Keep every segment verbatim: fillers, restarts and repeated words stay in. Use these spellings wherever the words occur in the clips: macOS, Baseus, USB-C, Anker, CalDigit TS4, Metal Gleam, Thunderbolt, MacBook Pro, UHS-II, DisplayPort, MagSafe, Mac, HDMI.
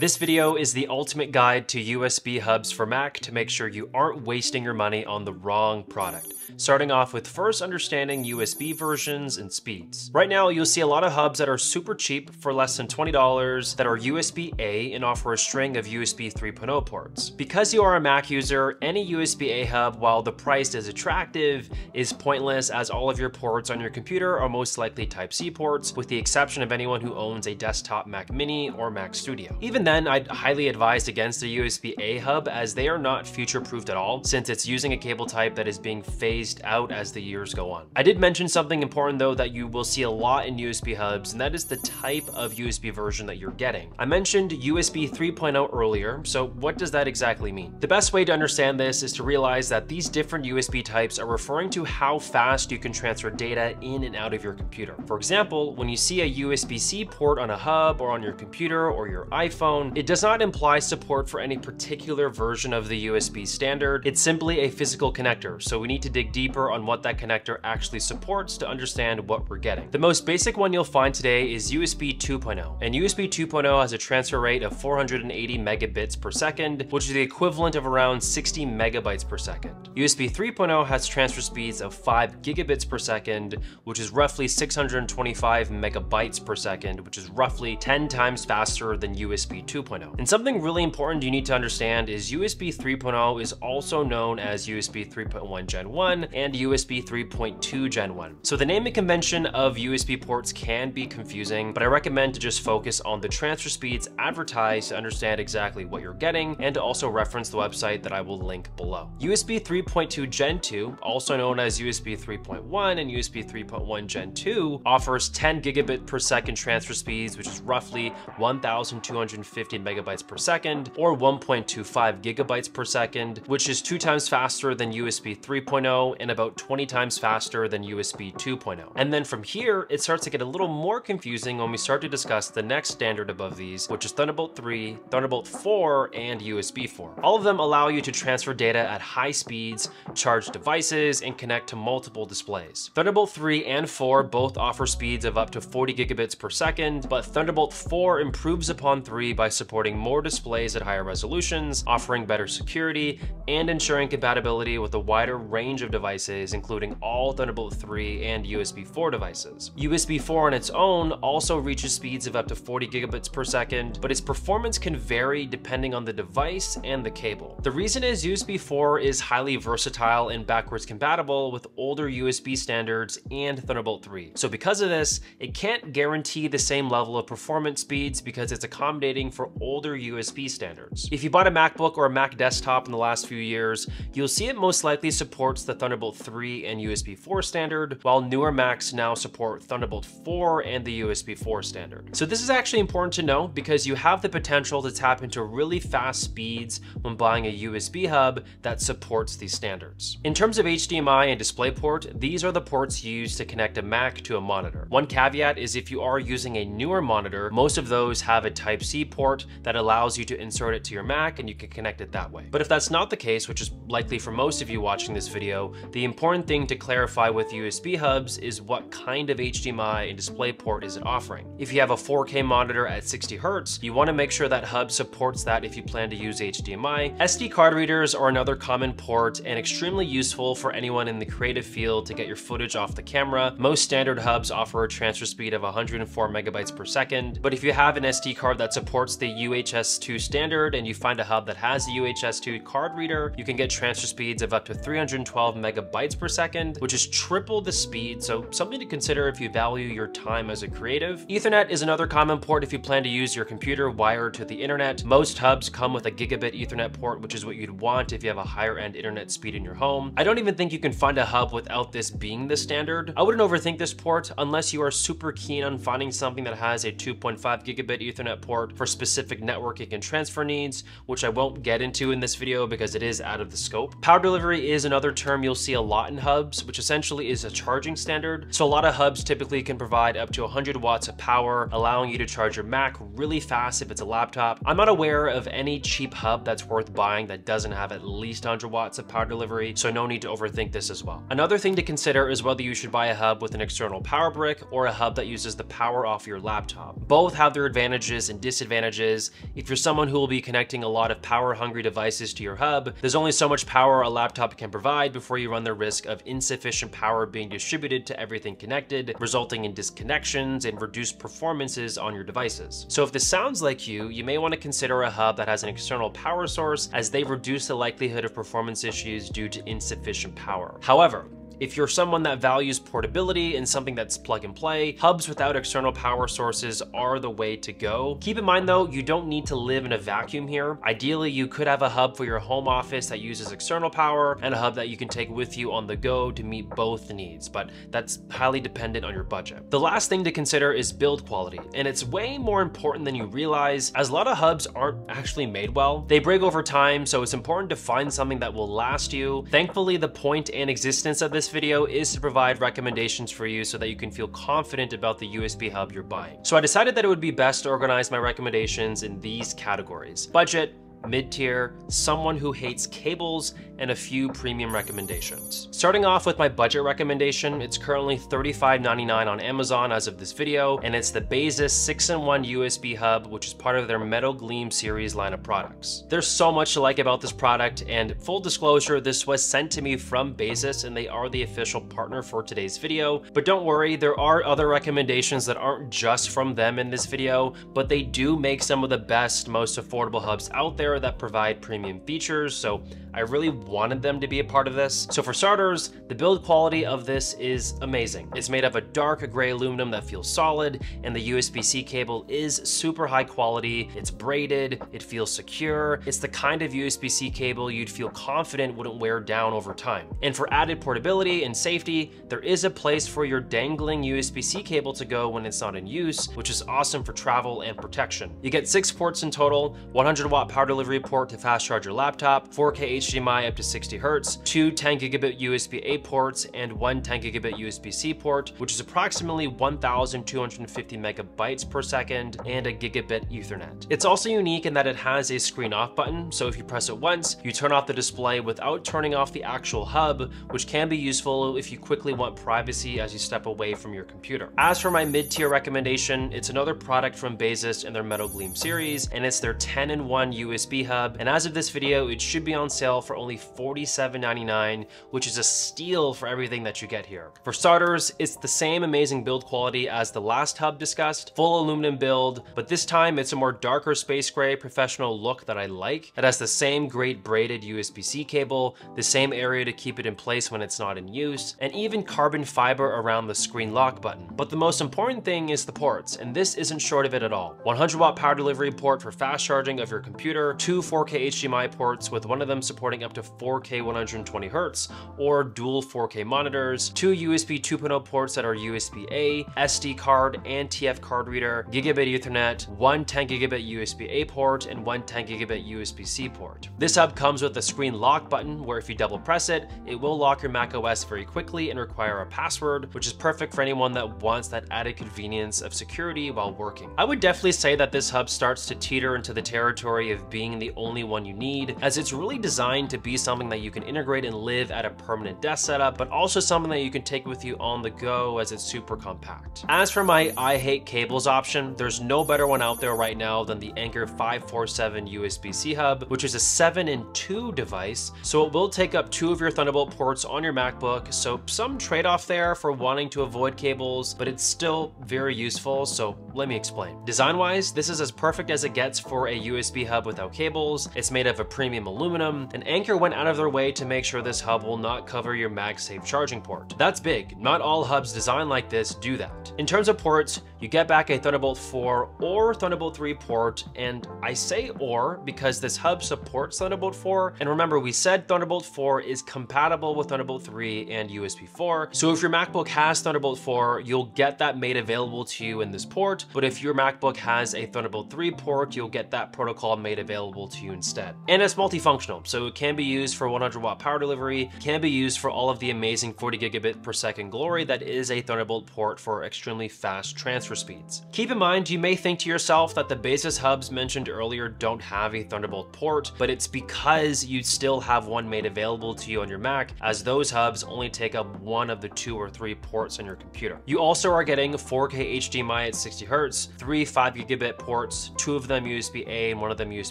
This video is the ultimate guide to U S B hubs for Mac to make sure you aren't wasting your money on the wrong product. Starting off with first understanding U S B versions and speeds. Right now, you'll see a lot of hubs that are super cheap for less than twenty dollars that are U S B A and offer a string of U S B three point oh ports. Because you are a Mac user, any U S B A hub, while the price is attractive, is pointless as all of your ports on your computer are most likely Type C ports, with the exception of anyone who owns a desktop Mac Mini or Mac Studio. Even then, I'd highly advise against the U S B A hub as they are not future-proofed at all, since it's using a cable type that is being phased out as the years go on. I did mention something important though that you will see a lot in U S B hubs, and that is the type of U S B version that you're getting. I mentioned U S B three point oh earlier, so what does that exactly mean? The best way to understand this is to realize that these different U S B types are referring to how fast you can transfer data in and out of your computer. For example, when you see a U S B C port on a hub or on your computer or your iPhone, it does not imply support for any particular version of the U S B standard. It's simply a physical connector, so we need to dig deeper on what that connector actually supports to understand what we're getting. The most basic one you'll find today is U S B two point oh, and U S B two point oh has a transfer rate of four hundred eighty megabits per second, which is the equivalent of around sixty megabytes per second. U S B three point oh has transfer speeds of five gigabits per second, which is roughly six hundred twenty-five megabytes per second, which is roughly ten times faster than U S B two point oh. And something really important you need to understand is U S B three point oh is also known as U S B three point one Gen one and U S B three point two Gen one. So the naming convention of U S B ports can be confusing, but I recommend to just focus on the transfer speeds advertised to understand exactly what you're getting and to also reference the website that I will link below. U S B three point two Gen two, also known as U S B three point one and U S B three point one Gen two, offers ten gigabit per second transfer speeds, which is roughly one thousand two hundred fifty megabytes per second or one point two five gigabytes per second, which is two times faster than U S B three point oh and about twenty times faster than U S B two point oh. And then from here, it starts to get a little more confusing when we start to discuss the next standard above these, which is Thunderbolt three, Thunderbolt four, and U S B four. All of them allow you to transfer data at high speeds, charge devices, and connect to multiple displays. Thunderbolt three and four both offer speeds of up to forty gigabits per second, but Thunderbolt four improves upon three by supporting more displays at higher resolutions, offering better security, and ensuring compatibility with a wider range of devices, including all Thunderbolt three and U S B four devices. U S B four on its own also reaches speeds of up to forty gigabits per second, but its performance can vary depending on the device and the cable. The reason is U S B four is highly versatile and backwards compatible with older U S B standards and Thunderbolt three. So because of this, it can't guarantee the same level of performance speeds because it's accommodating for older U S B standards. If you bought a MacBook or a Mac desktop in the last few years, you'll see it most likely supports the Thunderbolt three and U S B four standard, while newer Macs now support Thunderbolt four and the U S B four standard. So this is actually important to know because you have the potential to tap into really fast speeds when buying a U S B hub that supports these standards. In terms of H D M I and DisplayPort, these are the ports used to connect a Mac to a monitor. One caveat is if you are using a newer monitor, most of those have a Type C port port that allows you to insert it to your Mac and you can connect it that way. But if that's not the case, which is likely for most of you watching this video, the important thing to clarify with U S B hubs is what kind of H D M I and DisplayPort is it offering. If you have a four K monitor at sixty hertz, you want to make sure that hub supports that if you plan to use H D M I. S D card readers are another common port and extremely useful for anyone in the creative field to get your footage off the camera. Most standard hubs offer a transfer speed of one hundred four megabytes per second, but if you have an S D card that supports the U H S two standard and you find a hub that has a U H S two card reader, you can get transfer speeds of up to three hundred twelve megabytes per second, which is triple the speed, so something to consider if you value your time as a creative. Ethernet is another common port if you plan to use your computer wired to the internet. Most hubs come with a gigabit Ethernet port, which is what you'd want if you have a higher end internet speed in your home. I don't even think you can find a hub without this being the standard. I wouldn't overthink this port unless you are super keen on finding something that has a two point five gigabit Ethernet port for specific networking and transfer needs, which I won't get into in this video because it is out of the scope. Power delivery is another term you'll you'll see a lot in hubs, which essentially is a charging standard. So a lot of hubs typically can provide up to one hundred watts of power, allowing you to charge your Mac really fast if it's a laptop. I'm not aware of any cheap hub that's worth buying that doesn't have at least one hundred watts of power delivery, so no need to overthink this as well. Another thing to consider is whether you should buy a hub with an external power brick or a hub that uses the power off your laptop. Both have their advantages and disadvantages. If you're someone who will be connecting a lot of power-hungry devices to your hub, there's only so much power a laptop can provide before you run the risk of insufficient power being distributed to everything connected, resulting in disconnections and reduced performances on your devices. So if this sounds like you, you may want to consider a hub that has an external power source, as they reduce the likelihood of performance issues due to insufficient power. However, if you're someone that values portability and something that's plug and play, hubs without external power sources are the way to go. Keep in mind though, you don't need to live in a vacuum here. Ideally, you could have a hub for your home office that uses external power and a hub that you can take with you on the go to meet both needs, but that's highly dependent on your budget. The last thing to consider is build quality, and it's way more important than you realize, as a lot of hubs aren't actually made well. They break over time, so it's important to find something that will last you. Thankfully, the point and existence of this video is to provide recommendations for you so that you can feel confident about the U S B hub you're buying. So I decided that it would be best to organize my recommendations in these categories: budget, mid-tier, someone who hates cables, and a few premium recommendations. Starting off with my budget recommendation, it's currently thirty-five ninety-nine on Amazon as of this video, and it's the Baseus six in one U S B hub, which is part of their Metal Gleam series line of products. There's so much to like about this product, and full disclosure, this was sent to me from Baseus, and they are the official partner for today's video. But don't worry, there are other recommendations that aren't just from them in this video, but they do make some of the best, most affordable hubs out there that provide premium features, so I really wanted them to be a part of this. So for starters, the build quality of this is amazing. It's made of a dark gray aluminum that feels solid, and the U S B C cable is super high quality. It's braided, it feels secure. It's the kind of U S B C cable you'd feel confident wouldn't wear down over time. And for added portability and safety, there is a place for your dangling U S B C cable to go when it's not in use, which is awesome for travel and protection. You get six ports in total, one hundred watt power delivery port to fast charge your laptop, four K H D M I up to sixty hertz, two ten gigabit U S B A ports, and one ten gigabit U S B C port, which is approximately one thousand two hundred fifty megabytes per second, and a gigabit Ethernet. It's also unique in that it has a screen off button, so if you press it once, you turn off the display without turning off the actual hub, which can be useful if you quickly want privacy as you step away from your computer. As for my mid-tier recommendation, it's another product from Baseus and their Metal Gleam series, and it's their ten in one U S B hub, and as of this video, it should be on sale for only forty-seven ninety-nine, which is a steal for everything that you get here. For starters, it's the same amazing build quality as the last hub discussed, full aluminum build, but this time it's a more darker space gray professional look that I like. It has the same great braided U S B C cable, the same area to keep it in place when it's not in use, and even carbon fiber around the screen lock button. But the most important thing is the ports, and this isn't short of it at all. one hundred watt power delivery port for fast charging of your computer, two four K H D M I ports, with one of them supporting up to four K one hundred twenty hertz or dual four K monitors, two U S B two point oh ports that are U S B A, S D card and T F card reader, gigabit Ethernet, one ten gigabit U S B A port, and one ten gigabit U S B C port. This hub comes with a screen lock button where if you double press it, it will lock your macOS very quickly and require a password, which is perfect for anyone that wants that added convenience of security while working. I would definitely say that this hub starts to teeter into the territory of being the only one you need, as it's really designed to be something that you can integrate and live at a permanent desk setup, but also something that you can take with you on the go as it's super compact. As for my I hate cables option, there's no better one out there right now than the Anker five forty-seven U S B C hub, which is a seven in two device, so it will take up two of your Thunderbolt ports on your MacBook, so some trade-off there for wanting to avoid cables, but it's still very useful, so let me explain. Design-wise, this is as perfect as it gets for a U S B hub without cables. It's made of a premium aluminum, and Anker went out of their way to make sure this hub will not cover your MagSafe charging port. That's big. Not all hubs designed like this do that. In terms of ports, you get back a Thunderbolt four or Thunderbolt three port. And I say or because this hub supports Thunderbolt four. And remember, we said Thunderbolt four is compatible with Thunderbolt three and U S B four. So if your MacBook has Thunderbolt four, you'll get that made available to you in this port. But if your MacBook has a Thunderbolt three port, you'll get that protocol made available to you instead. And it's multifunctional, so it can be used for one hundred watt power delivery, can be used for all of the amazing forty gigabit per second glory that is a Thunderbolt port for extremely fast transfer speeds. Keep in mind, you may think to yourself that the Baseus hubs mentioned earlier don't have a Thunderbolt port, but it's because you still have one made available to you on your Mac, as those hubs only take up one of the two or three ports on your computer. You also are getting four K H D M I at sixty hertz, three five gigabit ports, two of them U S B A and one of them U S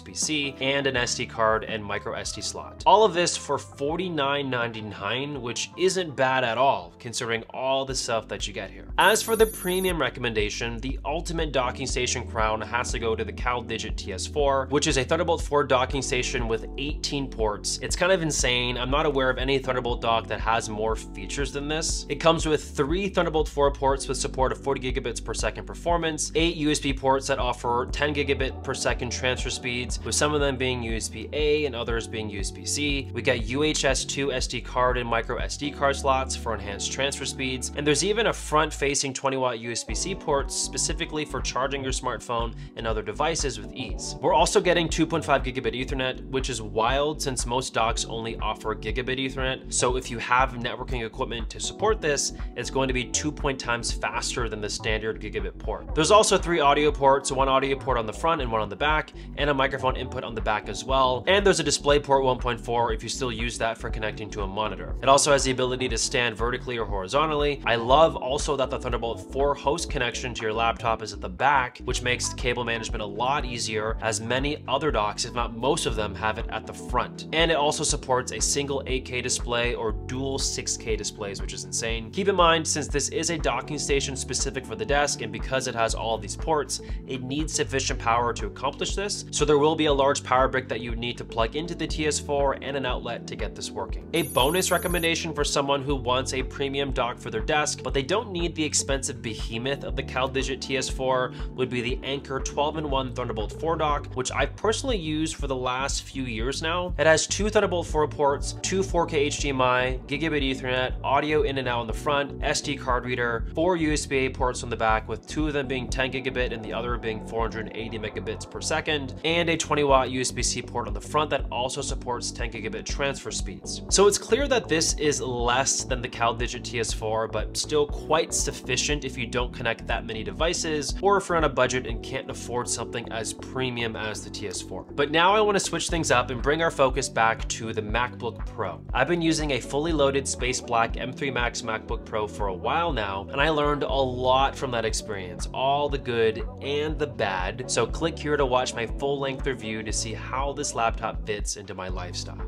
B C, and an S D card and micro S D slot. All of this for forty-nine ninety-nine, which isn't bad at all, considering all the stuff that you get here. As for the premium recommendation, the ultimate docking station crown has to go to the CalDigit T S four, which is a Thunderbolt four docking station with eighteen ports. It's kind of insane. I'm not aware of any Thunderbolt dock that has more features than this. It comes with three Thunderbolt four ports with support of forty gigabits per second performance, eight U S B ports that offer ten gigabit per second transfer speeds, with some of them being U S B A and others being U S B C. We got U H S two S D card and micro S D card slots for enhanced transfer speeds, and there's even a front-facing twenty watt U S B C port specifically for charging your smartphone and other devices with ease. We're also getting two point five gigabit Ethernet, which is wild since most docks only offer gigabit Ethernet. So if you have networking equipment to support this, it's going to be two point times faster than the standard gigabit port. There's also three audio ports, one audio port on the front and one on the back, and a microphone input on the back as well. And there's a DisplayPort one point four if you still use that for connecting to a monitor. It also has the ability to stand vertically or horizontally. I love also that the Thunderbolt four host connection to your laptop is at the back, which makes cable management a lot easier, as many other docks, if not most of them, have it at the front. And it also supports a single eight K display or dual six K displays, which is insane. Keep in mind, since this is a docking station specific for the desk, and because it has all these ports, it needs sufficient power to accomplish this. So there will be a large power brick that you need to plug into the T S four and an outlet to get this working. A bonus recommendation for someone who wants a premium dock for their desk, but they don't need the expensive behemoth of the CalDigit T S four, would be the Anker twelve in one Thunderbolt four dock, which I've personally used for the last few years now. It has two Thunderbolt four ports, two four K H D M I, gigabit Ethernet, audio in and out on the front, S D card reader, four U S B A ports on the back, with two of them being ten gigabit and the other being four hundred eighty megabits per second, and a twenty watt U S B C port on the front that also supports ten gigabit transfer speeds. So it's clear that this is less than the CalDigit T S four, but still quite sufficient if you don't connect that many devices, or if you're on a budget and can't afford something as premium as the T S four. But now I want to switch things up and bring our focus back to the MacBook Pro. I've been using a fully loaded Space Black M three Max MacBook Pro for a while now, and I learned a lot from that experience, all the good and the bad. So click here to watch my full-length review to see how this laptop fits into my lifestyle.